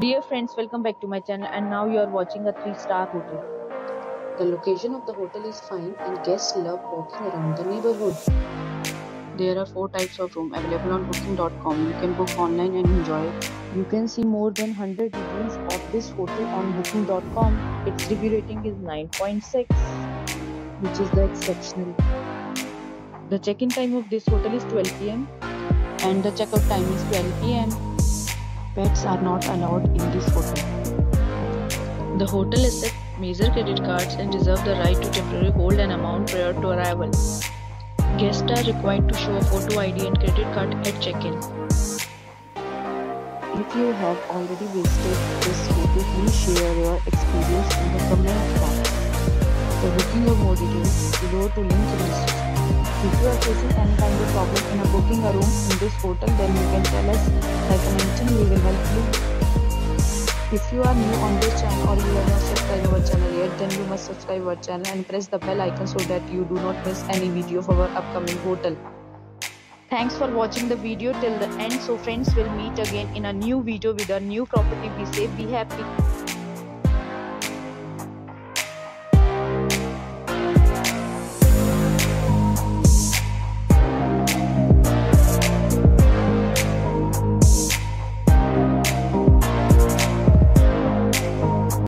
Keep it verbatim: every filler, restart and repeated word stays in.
Dear friends, welcome back to my channel, and now you are watching a three star hotel. The location of the hotel is fine and guests love walking around the neighborhood. There are four types of room available on booking dot com. You can book online and enjoy it. You can see more than one hundred reviews of this hotel on booking dot com. Its review rating is nine point six, which is the exceptional. The check-in time of this hotel is twelve p m and the check-out time is twelve p m Pets are not allowed in this hotel. The hotel accepts major credit cards and reserves the right to temporarily hold an amount prior to arrival. Guests are required to show a photo I D and credit card at check-in. If you have already visited this hotel, please share your experience in the comment box. For booking or more details, below to link in this description. If you are facing any kind of problem in a booking a room in this hotel, then you can tell us. Like I mentioned, we will help you. If you are new on this channel or you have not subscribed our channel yet, then you must subscribe our channel and press the bell icon so that you do not miss any video of our upcoming hotel. Thanks for watching the video till the end. So friends, we'll meet again in a new video with a new property. Be safe, be happy.